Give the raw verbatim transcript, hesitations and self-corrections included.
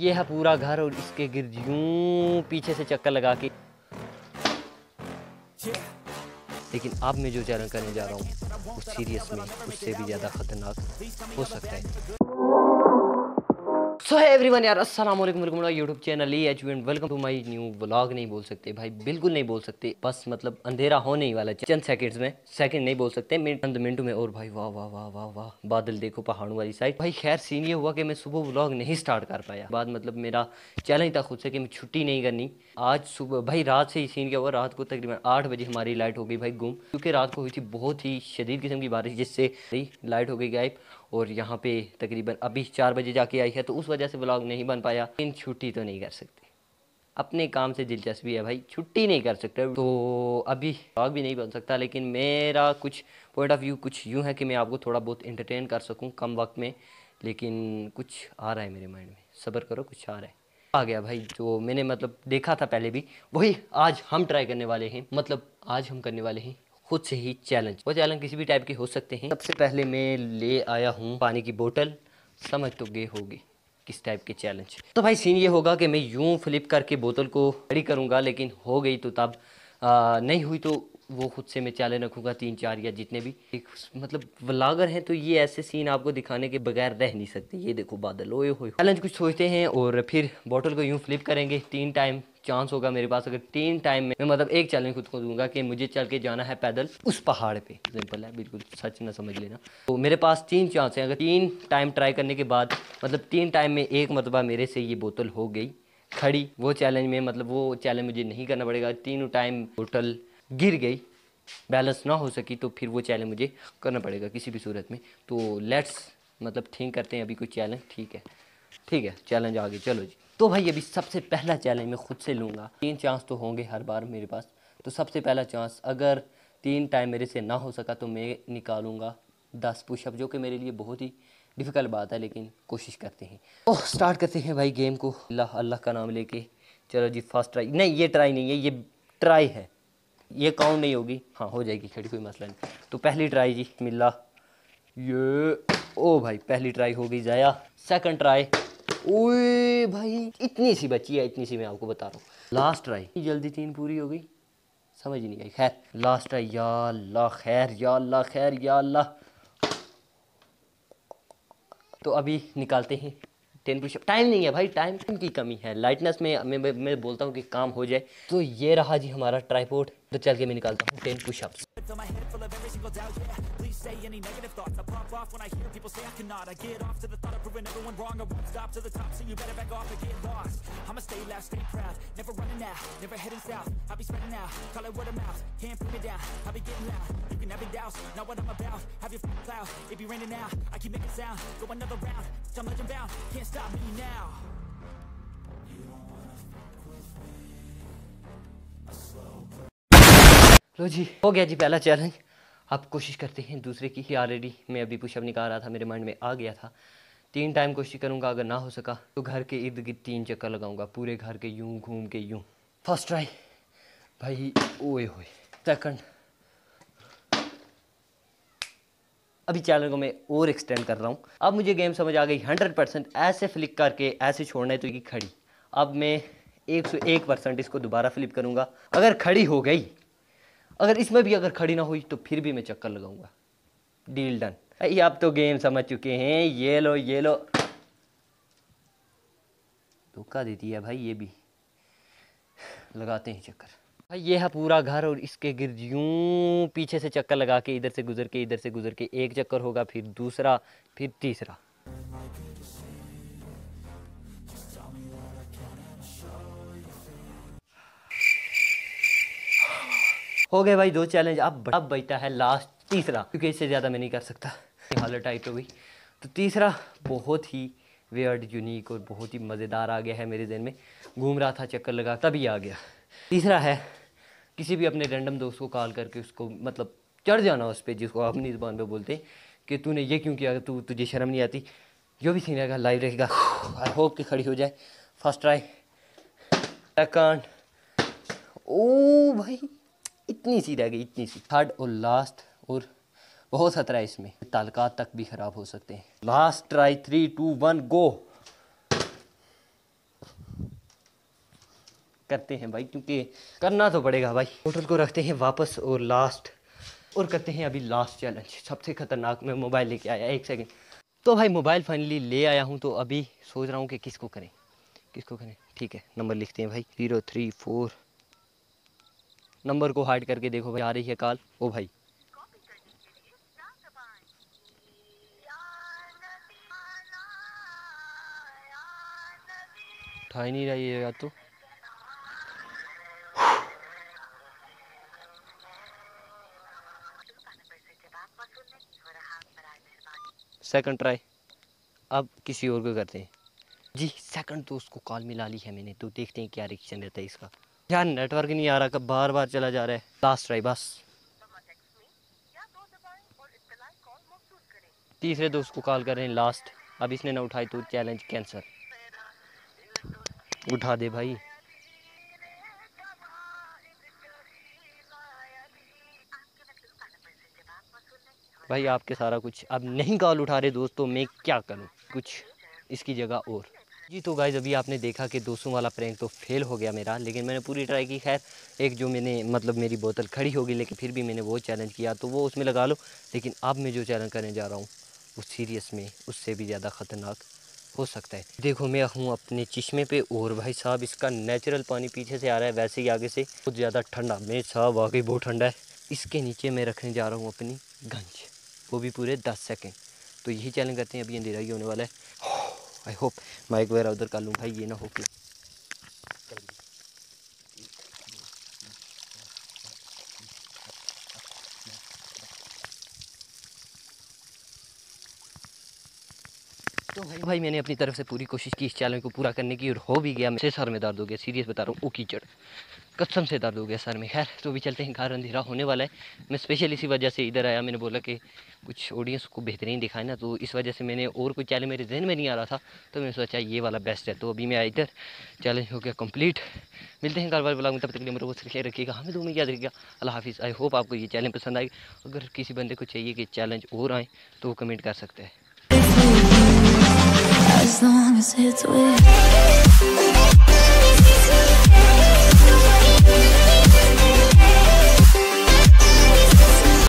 ये है पूरा घर और इसके गिर्द यूं पीछे से चक्कर लगा के। लेकिन अब मैं जो चैलेंज करने जा रहा हूँ वो सीरियस में उससे भी ज़्यादा खतरनाक हो सकता है। सो है एवरीवन यार, अस्सलाम वालेकुम welcome to my YouTube channel E H and welcome to my new vlog. नहीं बोल सकते भाई, बिल्कुल नहीं बोल सकते, बस मतलब अंधेरा होने ही वाला चंद सेकंड्स में, सेकंड नहीं बोल सकते मिनट चंद मिनटों में। और भाई वाह वाह वाह वाह वाह बादल देखो पहाड़ों वाली साइड। भाई खैर सीन ये हुआ कि मैं सुबह व्लॉग नहीं स्टार्ट कर पाया, बाद मतलब मेरा चैलेंज था खुद से कि मैं छुट्टी नहीं करनी। आज सुबह भाई रात से ही सीन क्या हुआ, रात को तकरीबन आठ बजे हमारी लाइट हो गई भाई गुम, क्योंकि रात को हुई थी बहुत ही शदीद किस्म की बारिश जिससे लाइट हो गई गायब। और यहाँ पे तकरीबन अभी चार बजे जाके आई है, तो उस वजह से व्लॉग नहीं बन पाया। लेकिन छुट्टी तो नहीं कर सकते, अपने काम से दिलचस्पी है भाई, छुट्टी नहीं कर सकते, तो अभी व्लॉग भी नहीं बन सकता। लेकिन मेरा कुछ पॉइंट ऑफ व्यू कुछ यूँ है कि मैं आपको थोड़ा बहुत इंटरटेन कर सकूँ कम वक्त में। लेकिन कुछ आ रहा है मेरे माइंड में, सब्र करो, कुछ आ रहा है आ गया भाई, जो मैंने मतलब देखा था पहले भी, वही आज हम ट्राई करने वाले हैं। मतलब आज हम करने वाले हैं खुद से ही चैलेंज। वो चैलेंज किसी भी टाइप के हो सकते हैं। सबसे पहले मैं ले आया हूँ पानी की बोतल, समझ तो गए होगी किस टाइप के चैलेंज। तो भाई सीन ये होगा कि मैं यूँ फ्लिप करके बोतल को रेडी करूँगा, लेकिन हो गई तो तब, आ, नहीं हुई तो वो खुद से मैं चैलेंज रखूँगा तीन चार या जितने भी। एक मतलब व्लॉगर हैं तो ये ऐसे सीन आपको दिखाने के बगैर रह नहीं सकते। ये देखो बादल, ओए होए। चैलेंज कुछ सोचते हैं और फिर बोतल को यूँ फ्लिप करेंगे। तीन टाइम चांस होगा मेरे पास, अगर तीन टाइम में मैं मतलब एक चैलेंज खुद को दूंगा कि मुझे चल के जाना है पैदल उस पहाड़ पे। सिंपल है, बिल्कुल सच ना समझ लेना। तो मेरे पास तीन चांस हैं, अगर तीन टाइम ट्राई करने के बाद मतलब तीन टाइम में एक मरतबा मेरे से ये बोतल हो गई खड़ी, वो चैलेंज में मतलब वो चैलेंज मुझे नहीं करना पड़ेगा। तीनों टाइम बोतल गिर गई, बैलेंस ना हो सकी, तो फिर वो चैलेंज मुझे करना पड़ेगा किसी भी सूरत में। तो लेट्स मतलब थिंक करते हैं अभी कोई चैलेंज, ठीक है ठीक है चैलेंज आगे चलो जी। तो भाई अभी सबसे पहला चैलेंज मैं खुद से लूँगा। तीन चांस तो होंगे हर बार मेरे पास, तो सबसे पहला चांस अगर तीन टाइम मेरे से ना हो सका तो मैं निकालूंगा दस पुशअप, जो कि मेरे लिए बहुत ही डिफ़िकल्ट बात है, लेकिन कोशिश करते हैं। ओह स्टार्ट करते हैं भाई गेम को, अल्लाह अल्लाह का नाम लेके। चलो जी फर्स्ट ट्राई, नहीं ये ट्राई नहीं है, ये ट्राई है, ये काउंट नहीं होगी। हाँ हो जाएगी खड़ी, कोई मसला नहीं। तो पहली ट्राई जी मिला ये, ओ भाई पहली ट्राई हो गई जाया। सेकंड ट्राई, ओए भाई इतनी सी बची है, इतनी सी मैं आपको बता रहा हूँ। लास्ट ट्राई, जल्दी तीन पूरी हो गई, समझ ही नहीं आई। खैर लास्ट ट्राई, या अल्लाह खैर या अल्लाह खैर या अल्लाह। तो अभी निकालते हैं टेन पुशअप। टाइम नहीं है भाई, टाइम की कमी है, लाइटनेस में मैं, मैं, मैं बोलता हूँ कि काम हो जाए। तो ये रहा जी हमारा ट्राईपोड, तो चल के मैं निकालता हूँ ten pushups. Stop me now. You don't wanna fuck with me. A slow burn. लो जी हो गया जी पहला चैलेंज। अब कोशिश करते हैं दूसरे की ही। ऑलरेडी मैं अभी पुशअप निकाल रहा था, मेरे माइंड में आ गया था तीन टाइम कोशिश करूंगा, अगर ना हो सका तो घर के इर्द गिर्द तीन चक्कर लगाऊंगा, पूरे घर के यूं घूम के यूं। फर्स्ट ट्राई भाई, ओए होए। सेकंड, अभी चैनल को मैं और एक्सटेंड कर रहा हूँ। अब मुझे गेम समझ आ गई हंड्रेड परसेंट, ऐसे फ्लिक करके ऐसे छोड़ना है तो ये खड़ी। अब मैं एक सौ एक परसेंट इसको दोबारा फ्लिप करूँगा, अगर खड़ी हो गई, अगर इसमें भी अगर खड़ी ना हुई तो फिर भी मैं चक्कर लगाऊंगा। Deal done. अरे आप तो गेम समझ चुके हैं, ये लो ये लो। धोखा देती है भाई ये भी, लगाते हैं चक्कर। भाई ये है पूरा घर और इसके गिर्द यूं पीछे से चक्कर लगा के, इधर से गुजर के इधर से गुजर के, एक चक्कर होगा, फिर दूसरा, फिर तीसरा। हो गए भाई दो चैलेंज। अब अब बचता है लास्ट तीसरा, क्योंकि इससे ज़्यादा मैं नहीं कर सकता, हालत टाइट हो गई। तो तीसरा बहुत ही वियर्ड, यूनिक और बहुत ही मज़ेदार आ गया है मेरे जहन में, घूम रहा था चक्कर लगा तभी आ गया। तीसरा है किसी भी अपने रैंडम दोस्त को कॉल करके उसको मतलब चढ़ जाना उस पर, जिसको अपनी ज़ुबान पे बोलते हैं कि तूने ये क्यों किया, तू तुझे शर्म नहीं आती। जो भी सीन रहेगा लाइव रहेगा, आई होप कि खड़ी हो जाए। फर्स्ट ट्राई, सेकंड, ओ भाई इतनी सी रह गई, इतनी सी। थर्ड और लास्ट, और बहुत खतरा है इसमें, ताल्लुकात तक भी ख़राब हो सकते हैं। Last try, three two one go. करते हैं भाई, क्योंकि करना तो पड़ेगा भाई। बोतल को रखते हैं वापस और लास्ट और करते हैं अभी लास्ट चैलेंज, सबसे खतरनाक। मैं मोबाइल लेके आया, एक सेकेंड। तो भाई मोबाइल फाइनली ले आया हूँ, तो अभी सोच रहा हूँ कि किसको करें किसको करें ठीक है नंबर लिखते हैं भाई जीरो थ्री फोर। नंबर को हार्ड करके देखो भाई, आ रही है कॉल। ओ भाई उठा ही नहीं रही है यार। तो सेकंड ट्राई, अब किसी और को करते हैं जी। सेकंड तो उसको कॉल मिला ली है मैंने, तो देखते हैं क्या रिएक्शन रहता है इसका। यार नेटवर्क नहीं आ रहा, कब बार बार चला जा रहा है। लास्ट ट्राई बस, तीसरे दोस्त को कॉल कर रहे हैं लास्ट। अब इसने ना उठाई तो चैलेंज कैंसिल। उठा दे भाई। भाई आपके सारा कुछ, अब नहीं कॉल उठा रहे दोस्तों, मैं क्या करूं कुछ इसकी जगह और जी। तो गाइज अभी आपने देखा कि दोस्तों वाला प्रैंक तो फेल हो गया मेरा, लेकिन मैंने पूरी ट्राई की। खैर एक जो मैंने मतलब मेरी बोतल खड़ी होगी, लेकिन फिर भी मैंने वो चैलेंज किया तो वो उसमें लगा लो। लेकिन अब मैं जो चैलेंज करने जा रहा हूँ वो सीरियस में उससे भी ज़्यादा ख़तरनाक हो सकता है। देखो मैं हूँ अपने चश्मे पे और भाई साहब इसका नेचुरल पानी पीछे से आ रहा है, वैसे ही आगे से बहुत ज़्यादा ठंडा। मेरे साहब वाकई बहुत ठंडा है। इसके नीचे मैं रखने जा रहा हूँ अपनी गंज, वो भी पूरे दस सेकंड। तो यही चैलेंज करते हैं। अभी अंधेरा ही होने वाला है। आई होप माइक वगैरह उधर कर लूँ भाई, ये ना हो कि तो भाई भाई मैंने अपनी तरफ से पूरी कोशिश की इस चैलेंज को पूरा करने की, और हो भी गया। मेरे सर में दर्द हो गया, सीरियस बता रहा हूँ, ओ कीचड़ कसम से दर्द हो गया सर में। खैर तो भी चलते हैं घर, अंधेरा होने वाला है। मैं स्पेशल इसी वजह से इधर आया, मैंने बोला कि कुछ ऑडियंस को बेहतरीन दिखाए ना, तो इस वजह से मैंने और कोई चैलेंज मेरे जहन में नहीं आ रहा था, तो मैंने सोचा ये वाला बेस्ट है। तो अभी मैं इधर चैलेंज हो गया कंप्लीट। मिलते हैं घर वाले ब्लॉग में, तब तक के लिए मेरे को सब्सक्राइब रखिएगा, हमें दो में याद रखिएगा। अल्लाह हाफिज़। आई होप आपको ये चैलेंज पसंद आएगा। अगर किसी बंदे को चाहिए कि चैलेंज और आए तो वो कमेंट कर सकते हैं। As long as it's with